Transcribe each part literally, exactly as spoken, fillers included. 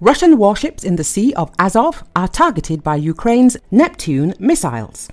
Russian warships in the Sea of Azov are targeted by Ukraine's Neptune missiles.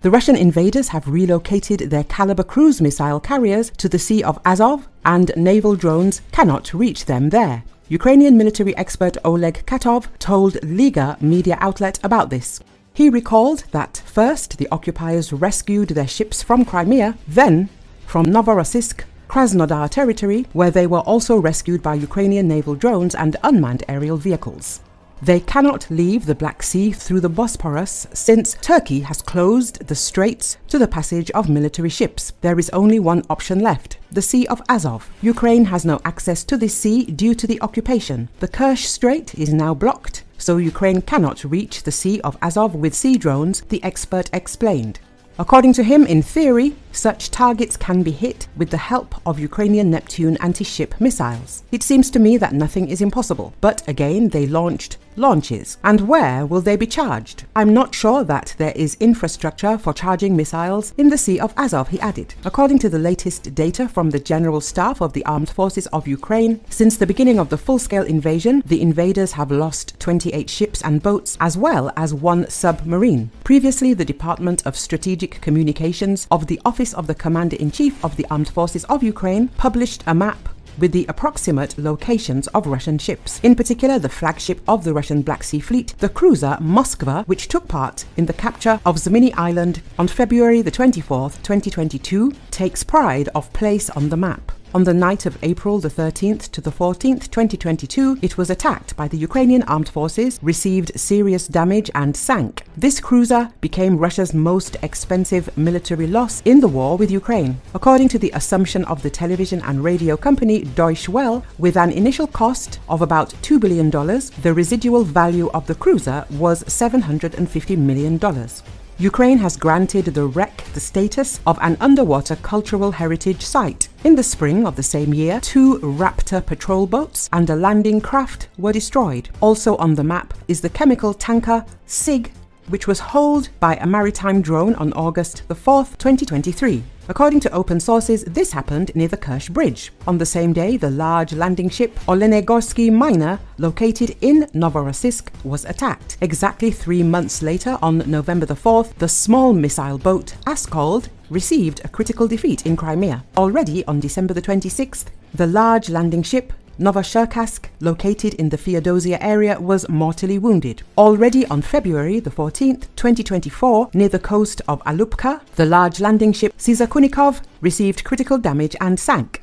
The Russian invaders have relocated their Kalibr cruise missile carriers to the Sea of Azov, and naval drones cannot reach them there. Ukrainian military expert Oleg Katkov told Liga media outlet about this. He recalled that first the occupiers rescued their ships from Crimea, then from Novorossiysk, Krasnodar territory, where they were also rescued by Ukrainian naval drones and unmanned aerial vehicles. They cannot leave the Black Sea through the Bosporus since Turkey has closed the straits to the passage of military ships. There is only one option left, the Sea of Azov. Ukraine has no access to this sea due to the occupation. The Kerch Strait is now blocked, so Ukraine cannot reach the Sea of Azov with sea drones, the expert explained. According to him, in theory, such targets can be hit with the help of Ukrainian Neptune anti-ship missiles. It seems to me that nothing is impossible, but again they launched launches. And where will they be charged? I'm not sure that there is infrastructure for charging missiles in the Sea of Azov, he added. According to the latest data from the General Staff of the Armed Forces of Ukraine, since the beginning of the full-scale invasion, the invaders have lost twenty-eight ships and boats, as well as one submarine. Previously, the Department of Strategic Communications of the Office of the Commander-in-Chief of the Armed Forces of Ukraine published a map with the approximate locations of Russian ships, in particular the flagship of the Russian Black Sea Fleet, the cruiser Moskva, which took part in the capture of Zmeiny Island on February the twenty-fourth, twenty twenty-two, takes pride of place on the map. On the night of April the thirteenth to the fourteenth, twenty twenty-two, it was attacked by the Ukrainian armed forces, received serious damage and sank. This cruiser became Russia's most expensive military loss in the war with Ukraine, according to the assumption of the television and radio company Deutsche Welle. With an initial cost of about two billion dollars, the residual value of the cruiser was seven hundred fifty million dollars. Ukraine has granted the wreck the status of an underwater cultural heritage site. In the spring of the same year, two Raptor patrol boats and a landing craft were destroyed. Also on the map is the chemical tanker S I G, which was holed by a maritime drone on August the fourth, twenty twenty-three. According to open sources, this happened near the Kirsch Bridge. On the same day, the large landing ship Olenegorsky Minor, located in Novorossiysk, was attacked. Exactly three months later, on November the fourth, the small missile boat Askald received a critical defeat in Crimea. Already on December the twenty-sixth, the large landing ship Novocherkassk, located in the Feodosia area, was mortally wounded. Already on February the fourteenth, twenty twenty-four, near the coast of Alupka, the large landing ship Caesar Kunikov received critical damage and sank.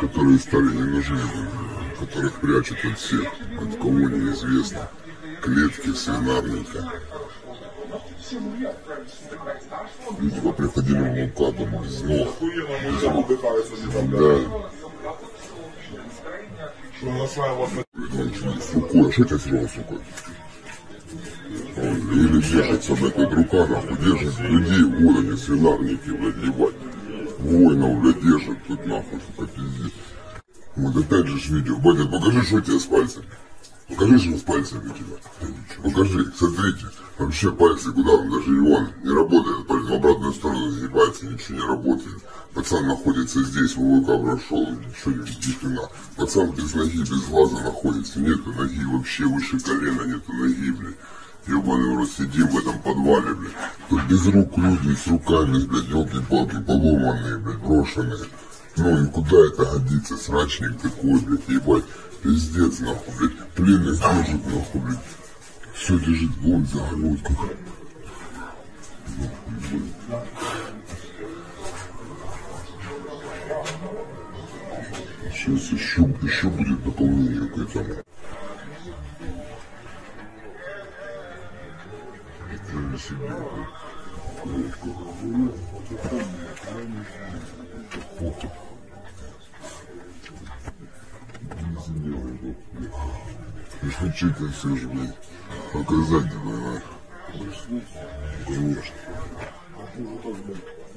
Которые стали ненужными, которых прячут от всех, от кого неизвестно, клетки свинарника. Люди приходили в лункадом без ног, без рук, да. Сукой, что это сделал сукой? Или держится в этой друкарах, держит людей в городе свинарники, блядь, ебать. Воинов, блядь, держит тут нахуй, сука, пиздец. Вот опять же видео. Батя, покажи, что у тебя с пальцами. Покажи, что с пальцами у тебя. Покажи, смотрите. Вообще пальцы куда там, даже и он не работает. Палец в обратную сторону заебается, ничего не работает. Пацан находится здесь, в ВВК прошел, ничего не дихрена. Пацан без ноги, без глаза находится. Нету ноги, вообще выше колена нету ноги, блядь. Ёбаный в рот, сидим в этом подвале, блядь. Тут без рук люди, с руками, блядь, ёлки-палки поломанные, блядь, брошенные. Ну и куда это годится, срачник такой, блядь, ебать, пиздец, нахуй, блядь. Пленных держит, нахуй, блядь. Всё держит вон за грудку. Нахуй, блядь. Сейчас ещё, ещё будет дополнение к этому. Не хочу это все же, блядь, показать, давай, конечно.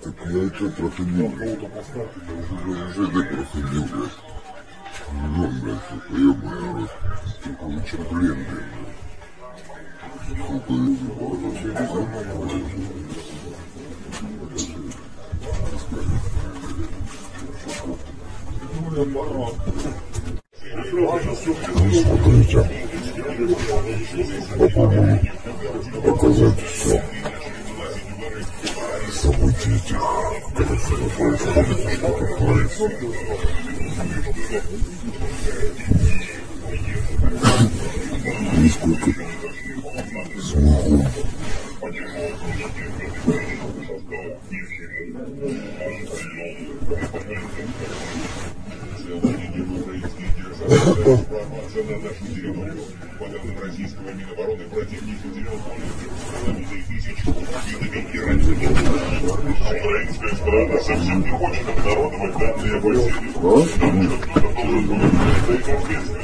Так я это проходил, блядь. Уже это проходил, блядь. Ну, блядь, это ебаный рот. Такой черплен, блядь. Сколько я забыл, все это забыл. Ну, смотрите. Попробую показать все. События этих катастроф происходят, что-то творится. И сколько смеху. На нашу территорию по данным российского Минобороны противник потерял более трёх с половиной тысяч убитыми и ранеными. А украинская сторона совсем не хочет обнародовать данные о потере. Нам кто-то должен получить за это ответственность.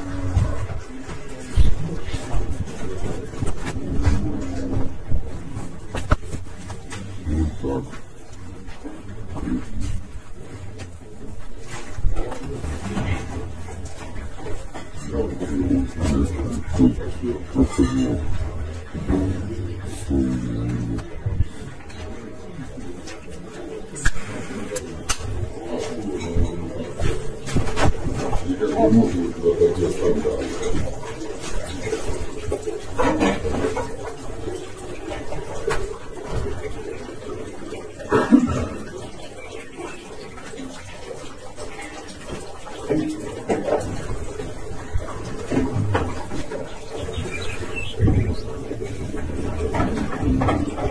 Thank you.